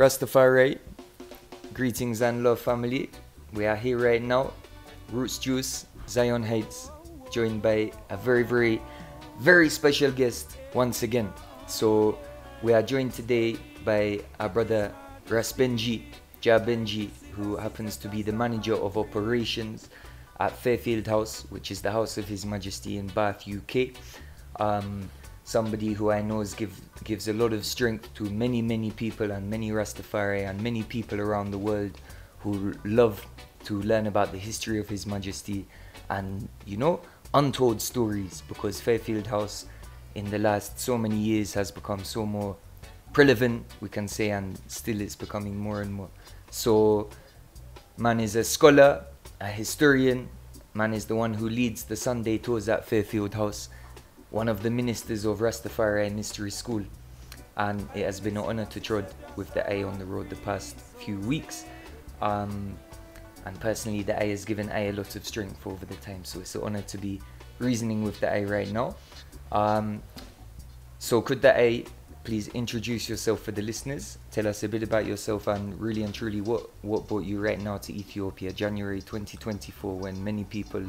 Rastafari, greetings and love, family. We are here right now, Roots Juice, Zion Heights, joined by a very, very, very special guest once again. So we are joined today by our brother Ras Benji, Jah Benji, who happens to be the manager of operations at Fairfield House, which is the House of His Majesty in Bath, UK. Somebody who I know gives a lot of strength to many people and many Rastafari and many people around the world who love to learn about the history of His Majesty and, you know, untold stories, because Fairfield House in the last so many years has become so more relevant, we can say, and still it's becoming more and more. So man is a scholar, a historian, man is the one who leads the Sunday tours at Fairfield House, one of the ministers of Rastafari and Mystery School, and it has been an honor to trod with the Eye on the road the past few weeks. And personally, the Eye has given Eye a lot of strength over the time, so it's an honor to be reasoning with the Eye right now. So could the Eye please introduce yourself for the listeners, tell us a bit about yourself and really and truly what brought you right now to Ethiopia, January 2024, when many people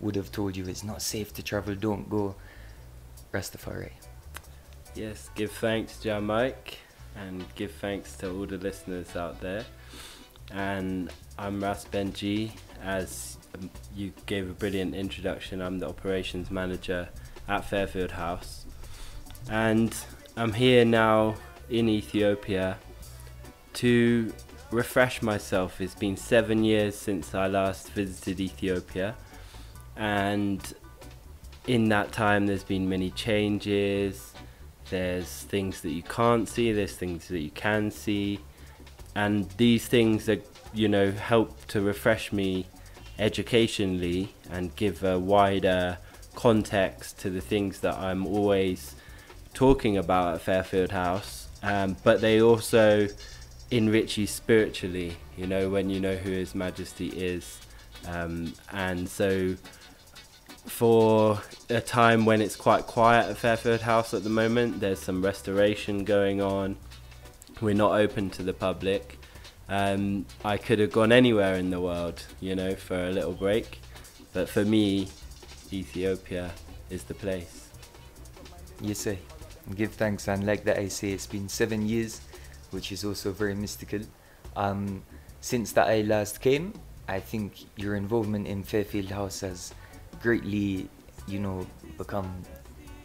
would have told you it's not safe to travel, don't go. Rastafari. Yes, give thanks, Jah Mike, and give thanks to all the listeners out there. And I'm Ras Benji. As you gave a brilliant introduction, I'm the operations manager at Fairfield House, and I'm here now in Ethiopia to refresh myself. It's been 7 years since I last visited Ethiopia, and in that time there's been many changes. There's things that you can't see, there's things that you can see, and these things that, you know, help to refresh me educationally and give a wider context to the things that I'm always talking about at Fairfield House, but they also enrich you spiritually, you know, when you know who His Majesty is, and so for a time when it's quite quiet at Fairfield House at the moment, there's some restoration going on. We're not open to the public. I could have gone anywhere in the world, you know, for a little break, but for me, Ethiopia is the place. Yes, sir. Give thanks, and like that I say, it's been 7 years, which is also very mystical. Since that I last came, I think your involvement in Fairfield House has greatly, you know, become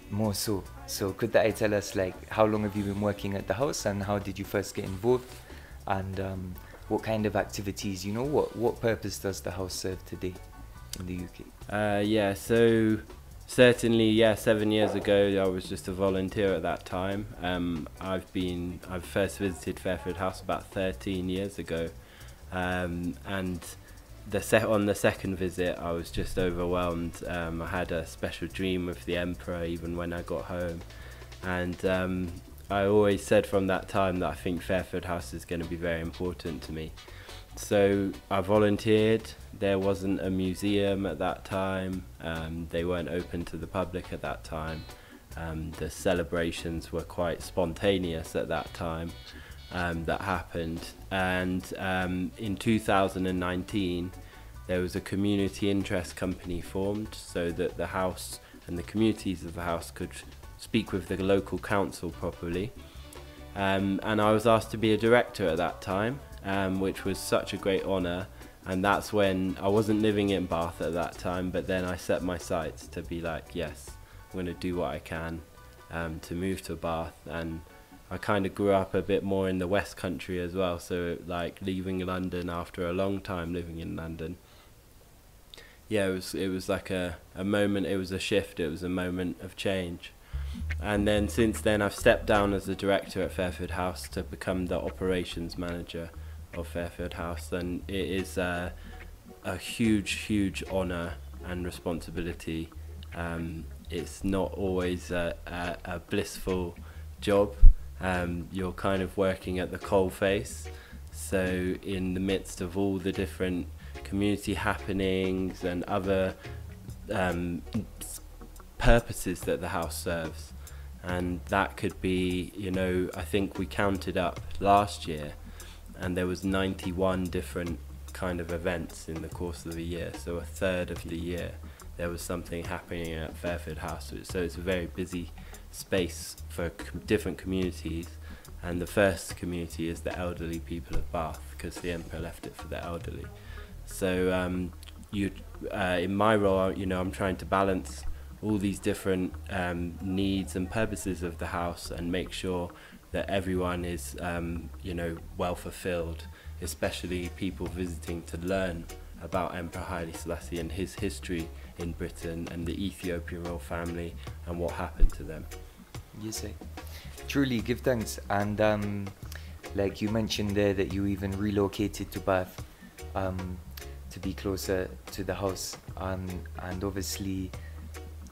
more so. So could that I tell us, like, how long have you been working at the house and how did you first get involved, and what kind of activities, you know, what purpose does the house serve today in the UK? Yeah, so certainly, yeah, 7 years ago I was just a volunteer at that time. I've first visited Fairfield House about 13 years ago, and on the second visit I was just overwhelmed. I had a special dream of the Emperor even when I got home, and I always said from that time that I think Fairfield House is going to be very important to me. So I volunteered. There wasn't a museum at that time, they weren't open to the public at that time, the celebrations were quite spontaneous at that time. That happened, and in 2019 there was a community interest company formed so that the house and the communities of the house could speak with the local council properly, and I was asked to be a director at that time, which was such a great honour. And that's when I wasn't living in Bath at that time, but then I set my sights to be like, yes, I'm going to do what I can to move to Bath. And I kind of grew up a bit more in the West Country as well, so like leaving London after a long time living in London. Yeah, it was like a moment, it was a shift, it was a moment of change. And then since then I've stepped down as the director at Fairfield House to become the operations manager of Fairfield House, and it is a huge honour and responsibility. It's not always a blissful job. You're kind of working at the coal face, so in the midst of all the different community happenings and other purposes that the house serves, and that could be, you know, I think we counted up last year and there was 91 different kind of events in the course of the year. So a third of the year there was something happening at Fairfield House. So it's a very busy space for different communities, and the first community is the elderly people of Bath, because the Emperor left it for the elderly. So in my role, you know, I'm trying to balance all these different needs and purposes of the house and make sure that everyone is, you know, well fulfilled, especially people visiting to learn about Emperor Haile Selassie and his history in Britain and the Ethiopian royal family and what happened to them. You see, truly give thanks. And like you mentioned there, that you even relocated to Bath to be closer to the house, and obviously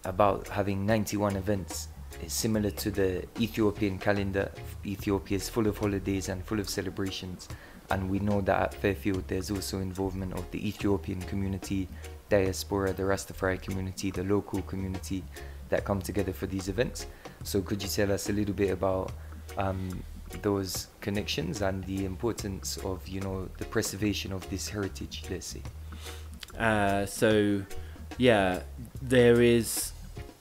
about having 91 events. It's similar to the Ethiopian calendar. Ethiopia is full of holidays and full of celebrations, and we know that at Fairfield there's also involvement of the Ethiopian community, diaspora, the Rastafari community, the local community that come together for these events. So could you tell us a little bit about those connections and the importance of, you know, the preservation of this heritage, let's say? So yeah, there is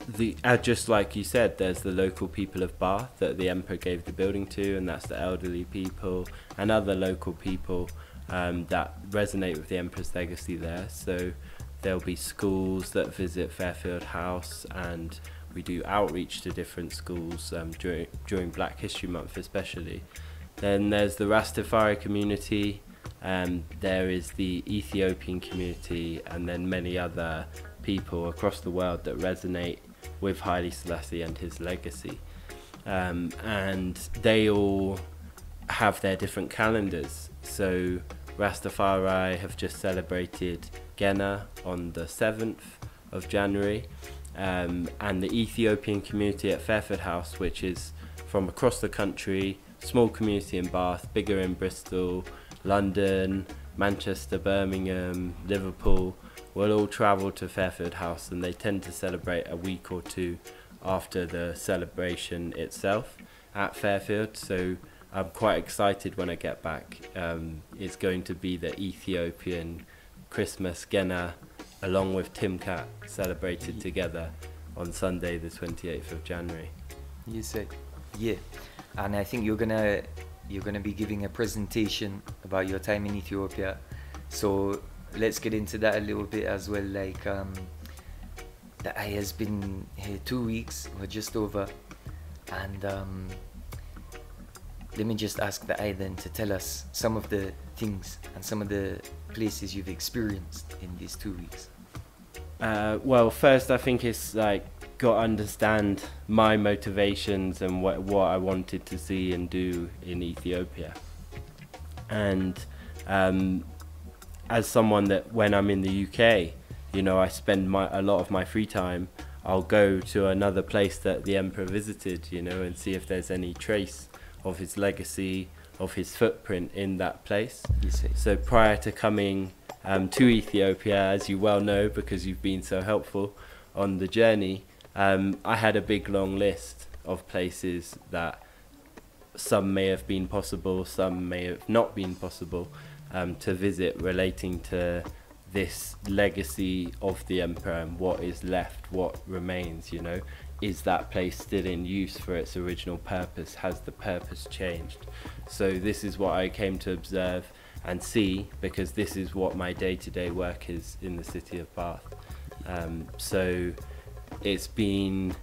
the just like you said, there's the local people of Bath that the Emperor gave the building to, and that's the elderly people and other local people that resonate with the Emperor's legacy there. So there'll be schools that visit Fairfield House, and we do outreach to different schools during Black History Month especially. Then there's the Rastafari community, there is the Ethiopian community, and then many other people across the world that resonate with Haile Selassie and his legacy. And they all have their different calendars. So Rastafari have just celebrated Genna on the 7th of January, and the Ethiopian community at Fairfield House, which is from across the country, small community in Bath, bigger in Bristol, London, Manchester, Birmingham, Liverpool, will all travel to Fairfield House, and they tend to celebrate a week or two after the celebration itself at Fairfield. So I'm quite excited when I get back. It's going to be the Ethiopian Christmas Genna, along with Tim Kat, celebrated together on Sunday the 28th of January. You said, yeah, and I think you're gonna be giving a presentation about your time in Ethiopia. So let's get into that a little bit as well. Like that I has been here 2 weeks or just over, and let me just ask the I then to tell us some of the things and some of the places you've experienced in these 2 weeks. Well, first I think it's like got to understand my motivations and what I wanted to see and do in Ethiopia. And as someone that when I'm in the UK, you know, I spend a lot of my free time, I'll go to another place that the Emperor visited, you know, and see if there's any trace of his legacy, of his footprint in that place. You see. So prior to coming to Ethiopia, as you well know, because you've been so helpful on the journey, I had a big long list of places that some may have been possible, some may have not been possible, to visit relating to this legacy of the Emperor and what is left, what remains, you know. Is that place still in use for its original purpose? Has the purpose changed? So this is what I came to observe and see, because this is what my day-to-day work is in the city of Bath. So it's been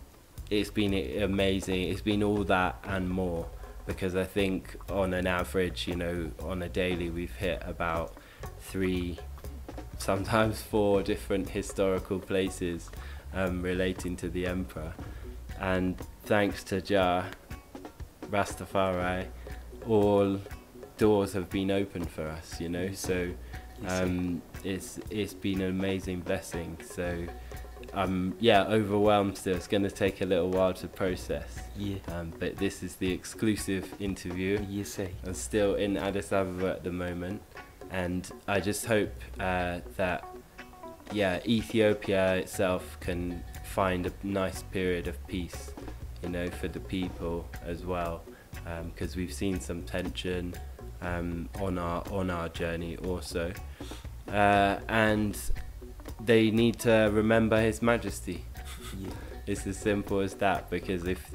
amazing. It's been all that and more, because I think on an average, you know, on a daily, we've hit about 3, sometimes 4 different historical places relating to the Emperor. And thanks to Jah, Rastafari, all doors have been open for us, you know, so it's been an amazing blessing. So yeah, overwhelmed still. It's going to take a little while to process. Yeah. But this is the exclusive interview. Yes, sir. I'm still in Addis Ababa at the moment, and I just hope that, yeah, Ethiopia itself can find a nice period of peace, you know, for the people as well, because we've seen some tension on our journey also, and they need to remember His Majesty. Yeah. It's as simple as that, because if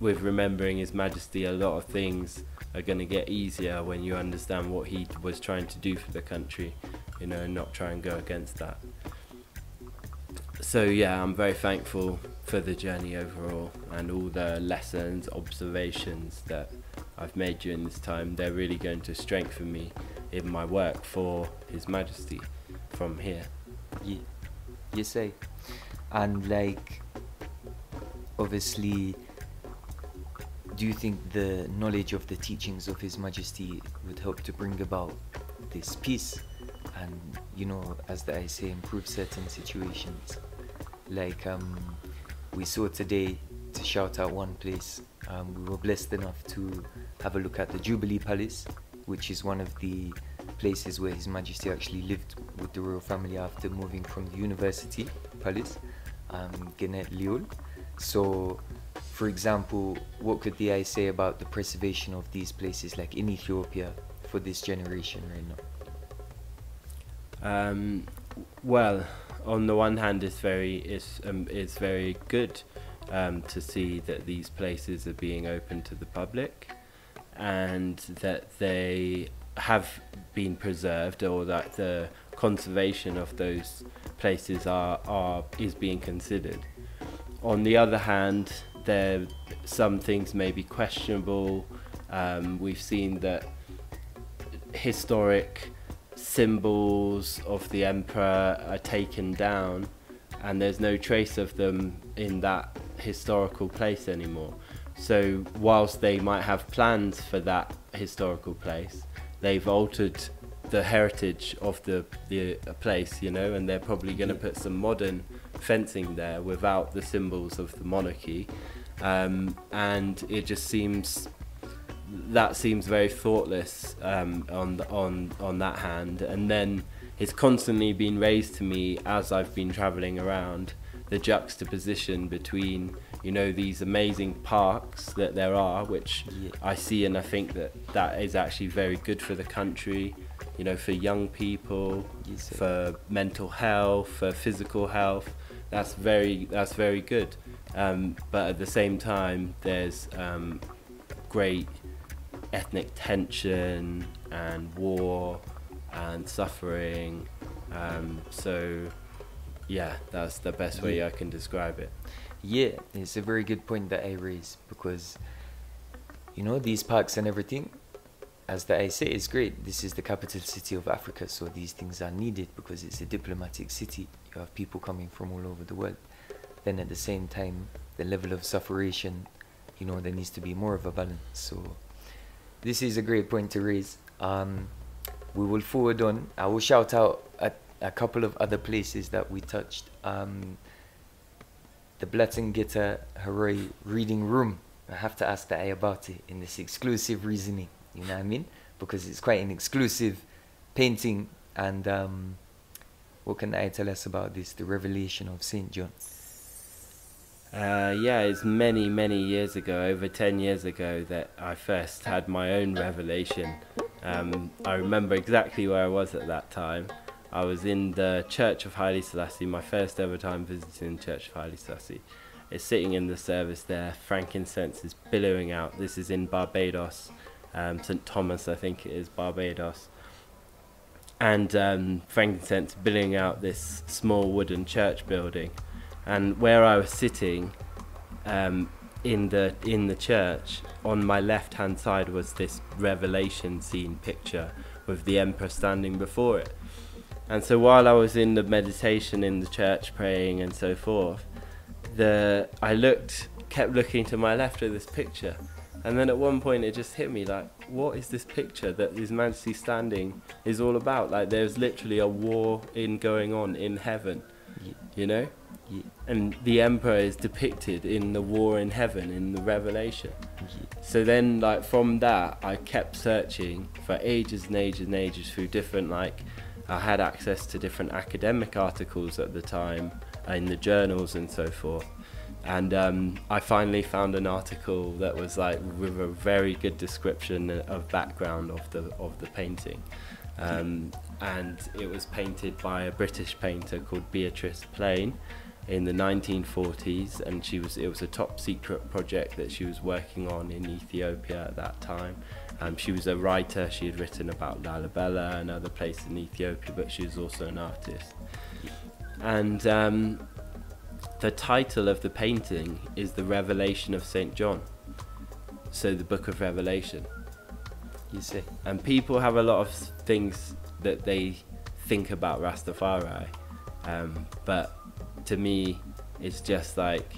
with remembering His Majesty, a lot of things are going to get easier when you understand what he was trying to do for the country, you know, and not try and go against that. So yeah, I'm very thankful for the journey overall and all the lessons, observations that I've made during this time. They're really going to strengthen me in my work for His Majesty from here. Yeah, you say. And like, obviously, do you think the knowledge of the teachings of His Majesty would help to bring about this peace and, you know, as the I say, improve certain situations? Like we saw today, to shout out one place, we were blessed enough to have a look at the Jubilee Palace, which is one of the places where His Majesty actually lived with the royal family after moving from the University Palace, Genet Leul. So, for example, what could the I say about the preservation of these places, like in Ethiopia, for this generation right now? Well, on the one hand, it's very good to see that these places are being open to the public, and that they have been preserved, or that the conservation of those places is being considered. On the other hand, there some things may be questionable. We've seen that historic symbols of the emperor are taken down, and there's no trace of them in that historical place anymore. So whilst they might have plans for that historical place, they've altered the heritage of the place, you know, and they're probably going to put some modern fencing there without the symbols of the monarchy, and it just seems, that seems very thoughtless on that hand. And then it's constantly been raised to me as I've been travelling around, the juxtaposition between, you know, these amazing parks that there are, which I see, and I think that is actually very good for the country, you know, for young people, for mental health, for physical health. That's very good. But at the same time, there's great ethnic tension and war and suffering. So yeah, that's the best way I can describe it. Yeah, it's a very good point that I raise, because, you know, these parks and everything, as the I say, is great. This is the capital city of Africa, so these things are needed because it's a diplomatic city. You have people coming from all over the world. Then at the same time, the level of sufferation, you know, there needs to be more of a balance. So this is a great point to raise. We will forward on. I will shout out a couple of other places that we touched. The Blattengeta Heruy Reading Room. I have to ask the Ayah about it in this exclusive reasoning, you know what I mean? Because it's quite an exclusive painting. And what can I tell us about this, The Revelation of Saint John? Yeah, it's many, many years ago, over 10 years ago, that I first had my own revelation. I remember exactly where I was at that time. I was in the Church of Haile Selassie, my first ever time visiting the Church of Haile Selassie. It's sitting in the service there, frankincense is billowing out. This is in Barbados, St. Thomas, I think it is, Barbados. And frankincense billowing out this small wooden church building. And where I was sitting in the church, on my left-hand side was this revelation scene picture with the emperor standing before it. And so while I was in the meditation in the church, praying and so forth, I kept looking to my left of this picture. And then at one point it just hit me, like, what is this picture that His Majesty standing is all about? Like, there's literally a war going on in heaven, you know? Yeah. And the emperor is depicted in the war in heaven in the Revelation. So then, like, from that I kept searching for ages and ages and ages through different, like, I had access to different academic articles at the time in the journals and so forth, And I finally found an article that was like with a very good description of background of the painting. And it was painted by a British painter called Beatrice Plain in the 1940s, and it was a top secret project that she was working on in Ethiopia at that time. She was a writer. She had written about Lalibela and other places in Ethiopia, but she was also an artist. And the title of the painting is The Revelation of Saint John, so the Book of Revelation. You see, and people have a lot of things that they think about Rastafari, but to me it's just like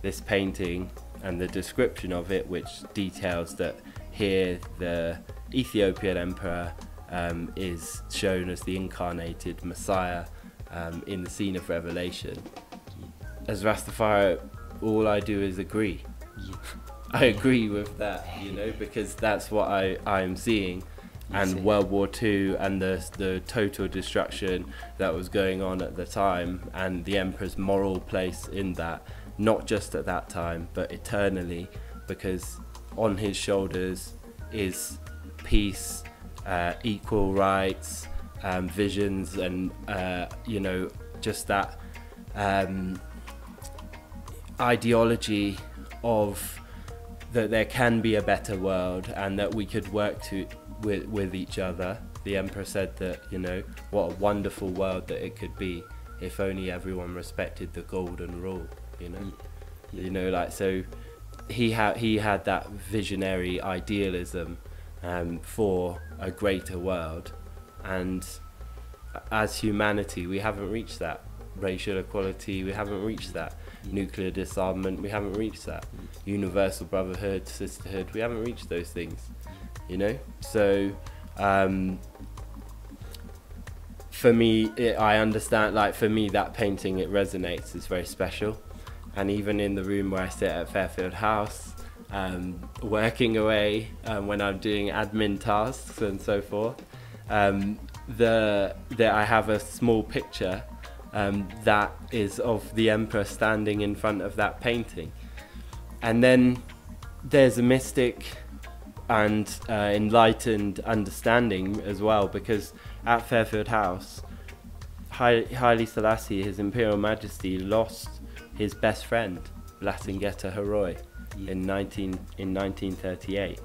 this painting and the description of it, which details that here the Ethiopian emperor is shown as the incarnated Messiah in the scene of Revelation. As Rastafari, all I do is agree. I agree with that, you know, because that's what I'm seeing. And World War II and the total destruction that was going on at the time, and the emperor's moral place in that, not just at that time but eternally, because on his shoulders is peace, equal rights, visions, and you know, just that ideology of that there can be a better world and that we could work with each other. The emperor said that, you know, what a wonderful world that it could be if only everyone respected the golden rule, you know. Yeah. You know, like, so he had that visionary idealism for a greater world, and as humanity we haven't reached that. Racial equality, we haven't reached that. Nuclear disarmament, we haven't reached that. Universal brotherhood, sisterhood, we haven't reached those things, you know. So for me, I understand, like, for me that painting, it resonates, it's very special. And even in the room where I sit at Fairfield House, working away when I'm doing admin tasks and so forth, I have a small picture that is of the emperor standing in front of that painting. And then there's a mystic and enlightened understanding as well, because at Fairfield House, Haile Selassie, his Imperial Majesty, lost his best friend, Blattengeta Heruy, in 1938.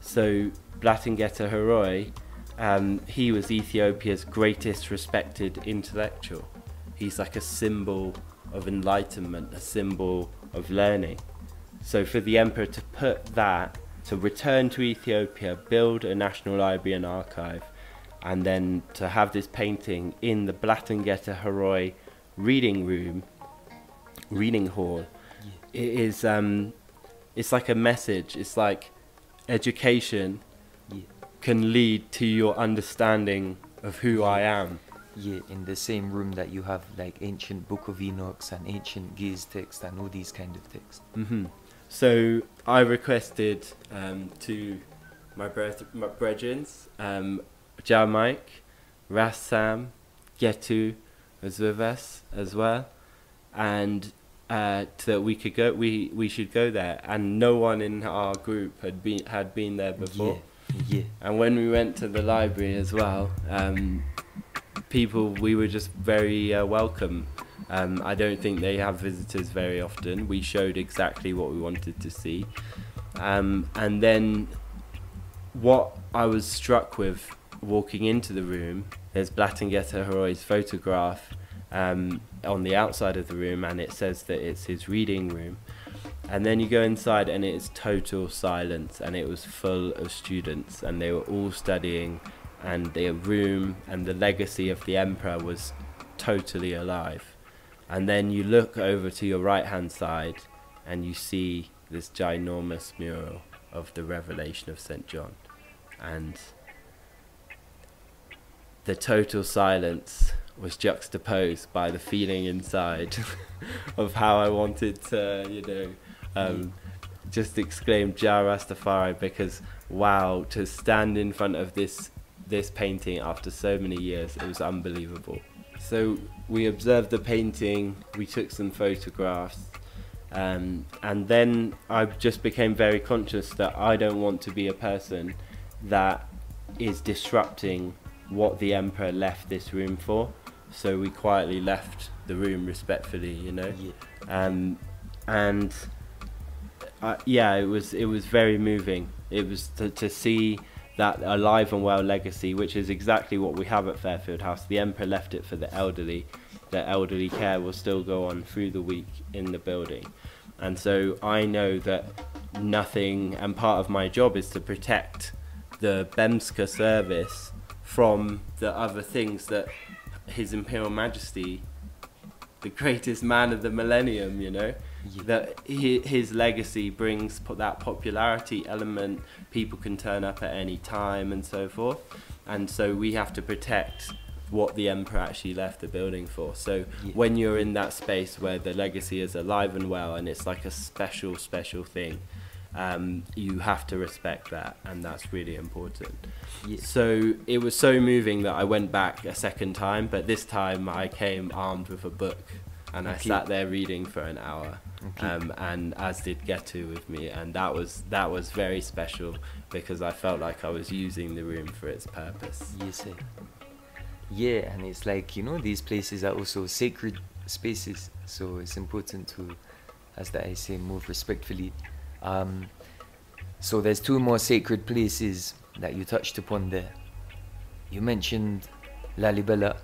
So Blattengeta Heruy, he was Ethiopia's greatest respected intellectual. He's like a symbol of enlightenment, a symbol of learning. So for the emperor to put that, to return to Ethiopia, build a national library and archive, and then to have this painting in the Blattengeta Heruy reading hall, it is, it's like a message. It's like education can lead to your understanding of who I am. Yeah, in the same room that you have like ancient Book of Enoch's and ancient Ge'ez texts and all these kind of texts. Mm-hmm. So I requested to my brethren, Jah Mike, Ras Sam Getu was with us as well, and that we could go, we should go there, and no one in our group had been there before. Yeah. Yeah. And when we went to the library as well, we were just very welcome. I don't think they have visitors very often. We showed exactly what we wanted to see. And then what I was struck with walking into the room, there's Blattengeta Heruy's photograph on the outside of the room, and it says that it's his reading room. And then you go inside and it's total silence, and it was full of students, and they were all studying, and their room and the legacy of the emperor was totally alive. And then you look over to your right hand side and you see this ginormous mural of the Revelation of St. John, and the total silence was juxtaposed by the feeling inside of how I wanted to, you know, just exclaim Jah Rastafari, because wow, to stand in front of this painting after so many years, it was unbelievable. So we observed the painting, we took some photographs, And then I just became very conscious that I don't want to be a person that is disrupting what the Emperor left this room for. So we quietly left the room respectfully, you know. Yeah. And yeah, it was very moving. It was to see that alive and well legacy, which is exactly what we have at Fairfield House. The Emperor left it for the elderly. The elderly care will still go on through the week in the building. And so I know that nothing, and part of my job is to protect the Bemska service from the other things that His Imperial Majesty, the greatest man of the millennium, you know, yeah, that his legacy brings that popularity element, people can turn up at any time and so forth. And so we have to protect what the Emperor actually left the building for. So yeah, when you're in that space where the legacy is alive and well and it's like a special, special thing, you have to respect that, and that's really important. Yeah. So it was so moving that I went back a second time, but this time I came armed with a book, and okay, I sat there reading for an hour, okay, and as did Getu with me, and that was very special because I felt like I was using the room for its purpose. You see. Yeah, and it's like, you know, these places are also sacred spaces, so it's important to, as I say, move respectfully. So there's two more sacred places that you touched upon there. You mentioned Lalibela.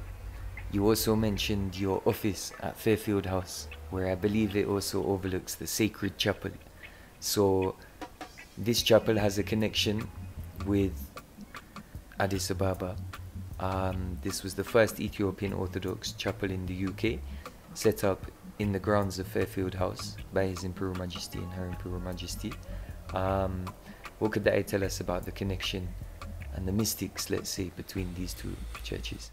You also mentioned your office at Fairfield House, where I believe it also overlooks the sacred chapel. So this chapel has a connection with Addis Ababa. This was the first Ethiopian Orthodox chapel in the UK, set up in the grounds of Fairfield House by His Imperial Majesty and Her Imperial Majesty. What could that tell us about the connection and the mystics, let's say, between these two churches?